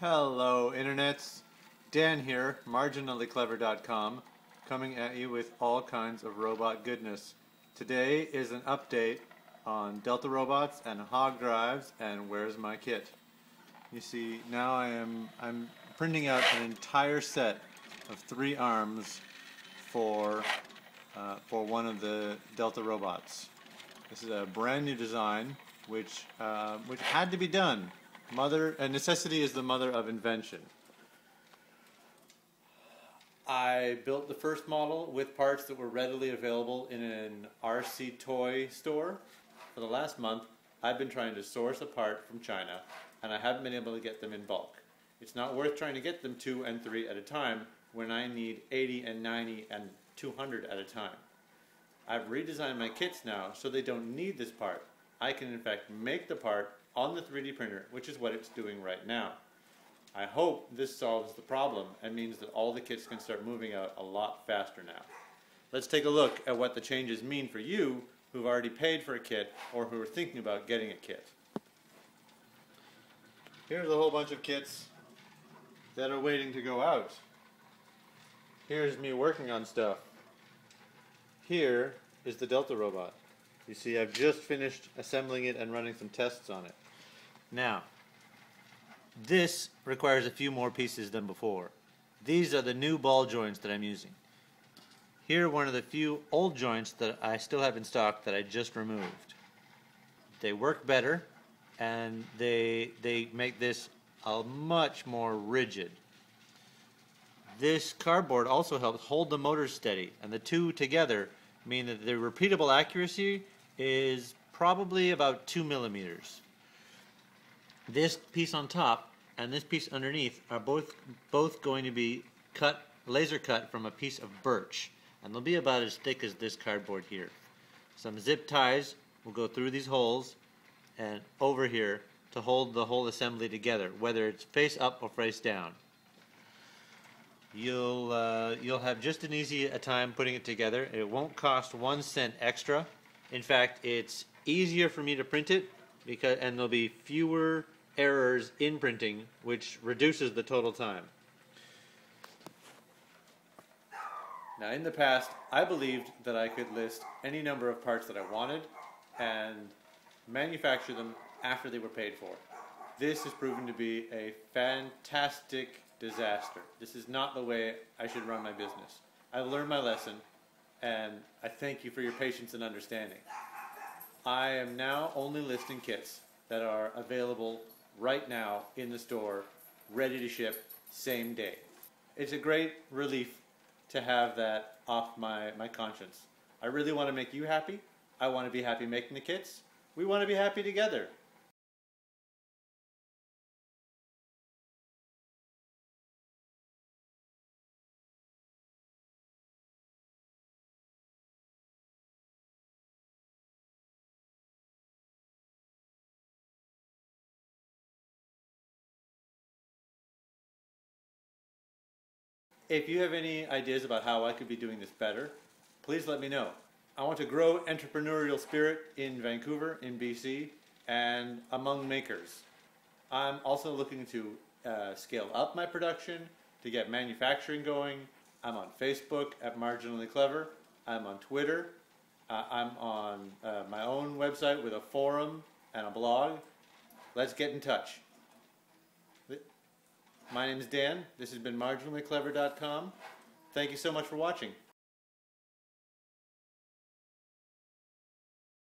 Hello, internets. Dan here, marginallyclever.com, coming at you with all kinds of robot goodness. Today is an update on Delta Robots and Hog Drives and Where's My Kit. You see, now I'm printing out an entire set of 3 arms for one of the Delta Robots. This is a brand new design, which had to be done. Necessity is the mother of invention. I built the first model with parts that were readily available in an RC toy store. For the last month, I've been trying to source a part from China, and I haven't been able to get them in bulk. It's not worth trying to get them 2 and 3 at a time when I need 80 and 90 and 200 at a time. I've redesigned my kits now so they don't need this part. I can in fact make the part on the 3D printer, which is what it's doing right now. I hope this solves the problem and means that all the kits can start moving out a lot faster now. Let's take a look at what the changes mean for you who've already paid for a kit or who are thinking about getting a kit. Here's a whole bunch of kits that are waiting to go out. Here's me working on stuff. Here is the Delta Robot. You see, I've just finished assembling it and running some tests on it. Now, this requires a few more pieces than before. These are the new ball joints that I'm using. Here are one of the few old joints that I still have in stock that I just removed. They work better, and they make this a much more rigid. This cardboard also helps hold the motors steady, and the two together mean that the repeatable accuracy is probably about 2 millimeters. This piece on top and this piece underneath are both going to be cut, laser cut from a piece of birch, and they'll be about as thick as this cardboard here. Some zip ties will go through these holes and over here to hold the whole assembly together, whether it's face up or face down. You'll have just an easy a time putting it together. It won't cost 1 cent extra. In fact, it's easier for me to print it and there'll be fewer errors in printing, which reduces the total time. Now, in the past, I believed that I could list any number of parts that I wanted and manufacture them after they were paid for. This has proven to be a fantastic disaster. This is not the way I should run my business. I learned my lesson, and I thank you for your patience and understanding. I am now only listing kits that are available right now in the store, ready to ship same day. It's a great relief to have that off my conscience. I really want to make you happy. I want to be happy making the kits. We want to be happy together. If you have any ideas about how I could be doing this better, please let me know. I want to grow entrepreneurial spirit in Vancouver, in BC, and among makers. I'm also looking to scale up my production, to get manufacturing going. I'm on Facebook at Marginally Clever. I'm on Twitter. I'm on my own website with a forum and a blog. Let's get in touch. My name is Dan. This has been marginallyclever.com. Thank you so much for watching.